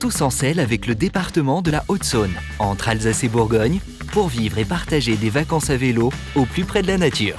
tous en selle avec le département de la Haute-Saône, entre Alsace et Bourgogne, pour vivre et partager des vacances à vélo au plus près de la nature.